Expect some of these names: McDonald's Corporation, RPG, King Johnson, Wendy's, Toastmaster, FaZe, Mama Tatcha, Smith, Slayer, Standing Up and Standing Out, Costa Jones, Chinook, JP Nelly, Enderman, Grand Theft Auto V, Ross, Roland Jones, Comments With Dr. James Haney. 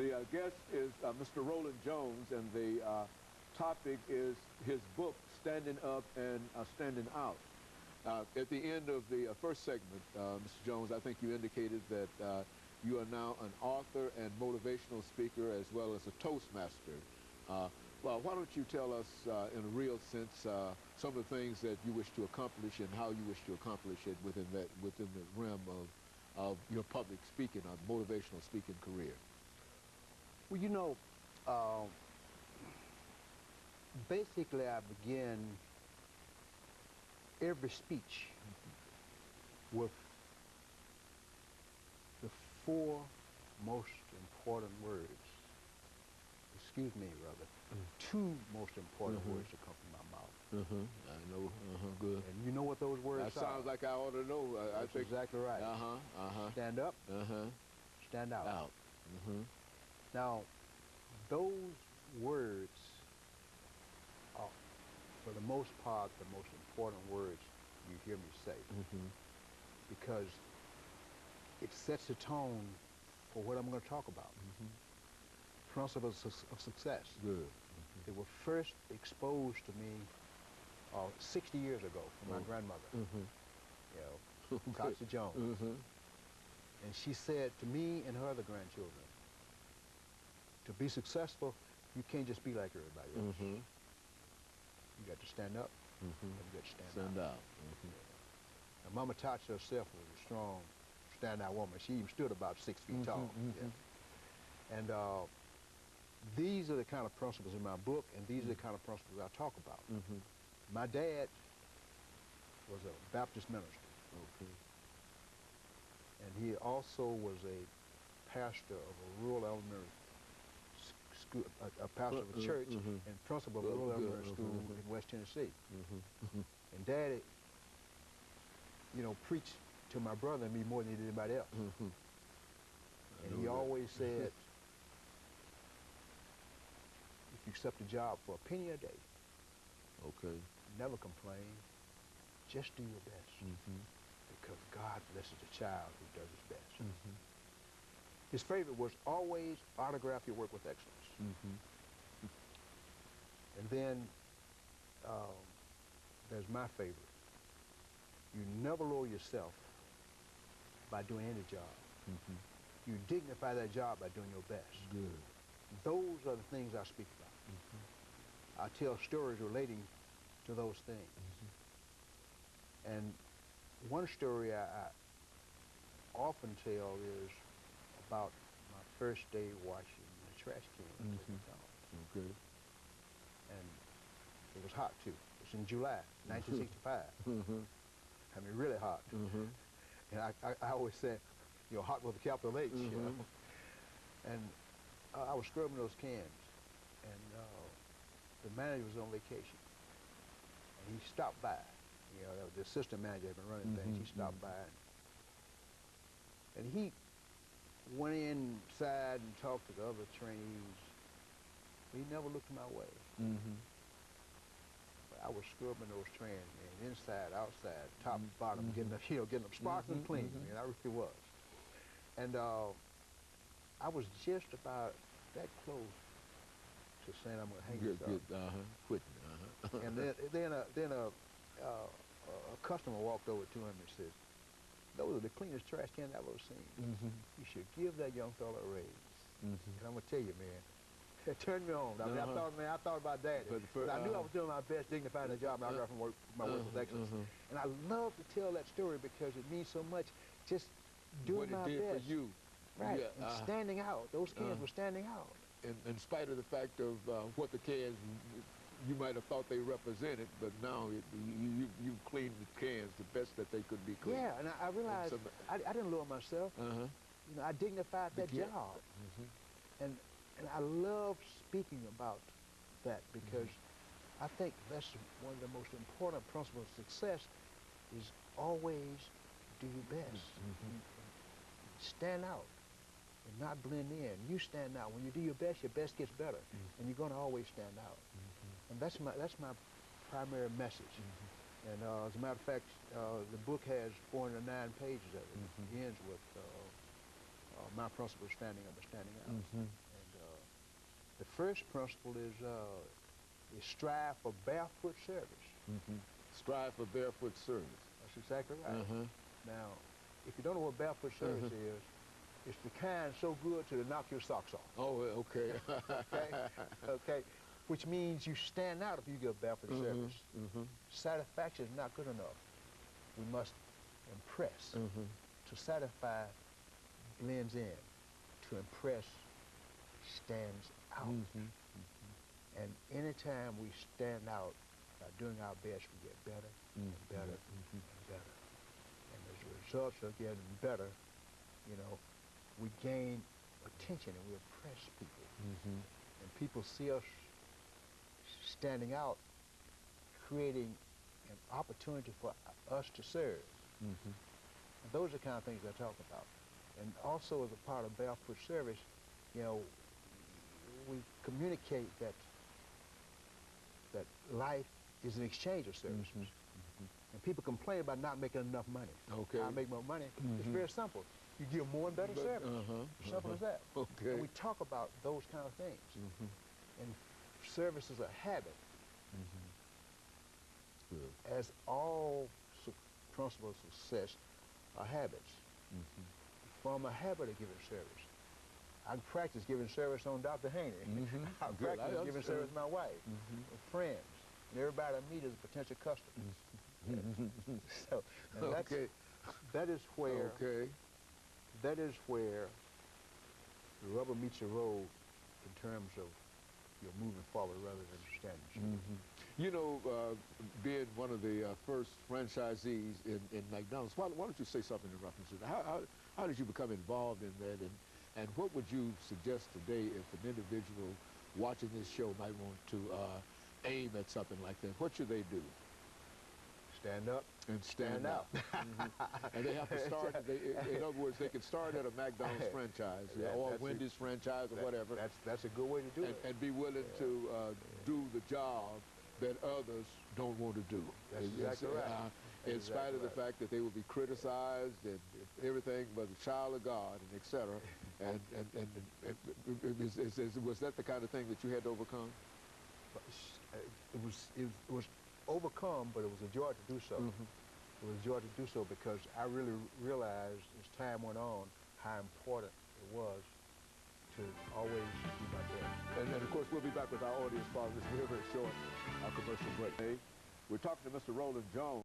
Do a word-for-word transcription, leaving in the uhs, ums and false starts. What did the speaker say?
The uh, guest is uh, Mister Roland Jones, and the uh, topic is his book, Standing Up and uh, Standing Out. Uh, at the end of the uh, first segment, uh, Mister Jones, I think you indicated that uh, you are now an author and motivational speaker as well as a Toastmaster. Uh, well, why don't you tell us, uh, in a real sense, uh, some of the things that you wish to accomplish and how you wish to accomplish it within that within the realm of, of your public speaking or motivational speaking career? Well, you know, uh, basically I begin every speech with the four most important words, excuse me, rather, mm. two most important mm-hmm. words that come from my mouth. Mm-hmm. I know, uh-huh, good. And you know what those words that are? That sounds like I ought to know. I, That's I think exactly right. Uh-huh, uh-huh. Stand up, uh-huh. stand out. out. Mm-hmm. Now, those words are, for the most part, the most important words you hear me say, mm-hmm. because it sets the tone for what I'm going to talk about. Mm-hmm. Principles su of success. Good. Mm-hmm. They were first exposed to me uh, sixty years ago from oh. my grandmother, mm-hmm. you know, Costa Jones. Mm-hmm. And she said to me and her other grandchildren, to be successful, you can't just be like everybody else. Mm-hmm. You got to stand up, mm-hmm. and you got to stand, stand out. out. Mm-hmm. And Mama Tatcha herself was a strong standout woman. She even stood about six feet mm-hmm, tall. Mm-hmm. Yeah. And uh, these are the kind of principles in my book, and these mm-hmm. are the kind of principles I talk about. Mm-hmm. My dad was a Baptist minister. Okay. And he also was a pastor of a rural elementary school, a, a pastor uh, of a church, mm-hmm. and principal of a rural elementary mm-hmm. school mm-hmm. in West Tennessee. Mm-hmm. And Daddy, you know, preached to my brother and me more than anybody else. Mm-hmm. And he that. always said, if you accept a job for a penny a day, okay, never complain, just do your best. Mm-hmm. Because God blesses a child who does his best. Mm-hmm. His favorite was always autograph your work with excellence. Mm-hmm. And then um, there's my favorite. You never lower yourself by doing any job. Mm-hmm. You dignify that job by doing your best. Good. Those are the things I speak about. Mm-hmm. I tell stories relating to those things. Mm-hmm. And one story I, I often tell is about my first day washing the trash can. Mm-hmm. Okay. And it was hot too. It's in July, nineteen sixty-five. Mm-hmm. I mean, really hot. Mm-hmm. And I, I, I always said, you know, hot with a capital H, mm-hmm. you know. And uh, I was scrubbing those cans, and uh, the manager was on vacation, and he stopped by. You know, the assistant manager had been running mm-hmm. things. He stopped mm-hmm. by, and, and he went inside and talked to the other trainees, but he never looked my way. Mm-hmm. I was scrubbing those trains, man, inside, outside, top, mm-hmm. bottom, mm-hmm. getting them, you know, getting them sparkling mm-hmm. clean. Mm-hmm. I mean, I really was. And uh, I was just about that close to saying I'm going to hang myself. Good, uh-huh, quitting, uh-huh. And then, then, a, then a, uh, a customer walked over to him and says, "Those are the cleanest trash cans I've ever seen. Mm-hmm. You should give that young fella a raise." Mm-hmm. And I'm going to tell you, man, it turned me on. I mean, uh-huh. I thought, man, I thought about Daddy. But for, uh, I knew I was doing my best, dignifying the job, and I got from work, my work with excellence. Uh-huh. And I love to tell that story because it means so much. Just doing my best. What it did for you. Right. Yeah, and uh-huh. standing out. Those cans uh-huh. were standing out. In, in spite of the fact of uh, what the cans, you might have thought they represented, but now it, you, you, you cleaned the cans the best that they could be cleaned. Yeah, and I, I realized and I, I didn't lower myself. Uh-huh. You know, I dignified that yeah. job. Mm-hmm. And. And I love speaking about that because mm-hmm. I think that's one of the most important principles of success is always do your best. Mm-hmm. Stand out and not blend in. You stand out. When you do your best, your best gets better. Mm-hmm. And you're going to always stand out. Mm-hmm. And that's my, that's my primary message. Mm-hmm. And uh, as a matter of fact, uh, the book has four hundred nine pages of it. Mm-hmm. It ends with uh, uh, my principle is standing up and standing out. Mm-hmm. And uh, the first principle is, uh, is strive for barefoot service. Mm-hmm. Strive for barefoot service. That's exactly right. Uh-huh. Now, if you don't know what barefoot service uh-huh. is, it's the kind so good to knock your socks off. Oh, okay. Okay. Okay. Which means you stand out if you give barefoot mm-hmm. service. Mm-hmm. Satisfaction is not good enough. We must impress. Mm-hmm. To satisfy blends in. To impress stands out. Mm-hmm. Mm-hmm. And anytime we stand out by doing our best, we get better mm-hmm. and better mm-hmm. and better. And as the results of getting better, you know, we gain attention and we impress people. Mm-hmm. And people see us standing out, creating an opportunity for us to serve. Mm-hmm. And those are the kind of things I talk about. And also as a part of barefoot service, you know, we communicate that that life is an exchange of services. Mm-hmm. Mm-hmm. And people complain about not making enough money. Okay. I make more money. Mm-hmm. It's very simple. You give more and better but, service. Uh-huh, Simple uh-huh. as that. Okay. And we talk about those kind of things. Mm-hmm. And service is a habit. Mm-hmm. Good. As all su principles of success are habits. Mm-hmm. Form a habit of giving service. I practice giving service on Doctor Haney. Mm-hmm. I practice I giving service to my wife, mm-hmm. and friends, and everybody I meet is a potential customer. Mm-hmm. So and that's, okay. that is where. Okay. That is where the rubber meets the road in terms of your moving forward rather than standing still. Mm-hmm. You know, uh, being one of the uh, first franchisees in, in McDonald's, why, why don't you say something in reference to that? How, how, how did you become involved in that, and, and what would you suggest today if an individual watching this show might want to uh, aim at something like that? What should they do? Stand up and stand, stand out. Mm-hmm. And they have to start, they, in other words, they can start at a McDonald's franchise that, or a Wendy's a, franchise or that, whatever. That's, that's a good way to do and, it. And be willing yeah. to uh, yeah. do the job that others don't want to do. That's it's, exactly it's, right. Uh, that's in exactly spite of right. the fact that they will be criticized yeah. and everything but a child of God and et cetera. and and, and, and, and, and is, is, is, was that the kind of thing that you had to overcome? It was, it was overcome, but it was a joy to do so. Mm-hmm. It was a joy to do so because I really realized as time went on how important it was to always be my best. And, and of course, we'll be back with our audience following this very short our commercial break. We're talking to Mister Roland Jones.